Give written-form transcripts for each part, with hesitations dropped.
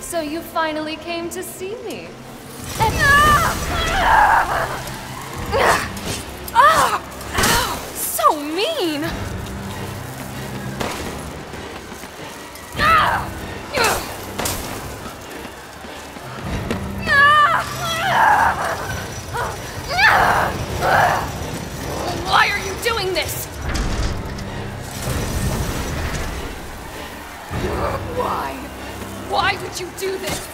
So you finally came to see me. Oh, so mean! Why are you doing this? Why? Why would you do this?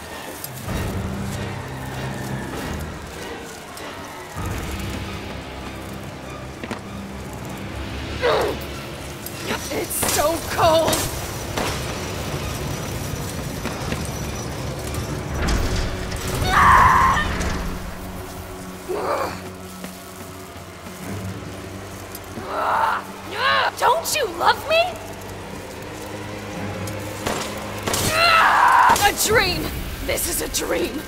It's so cold! Don't you love me? A dream! This is a dream!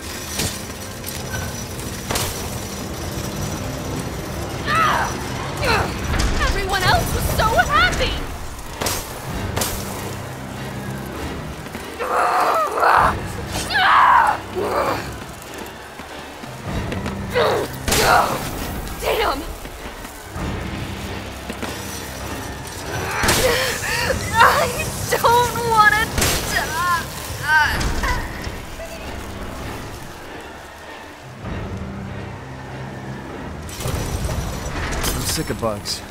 Everyone else was so happy! Damn! I don't want to die. I'm sick of bugs.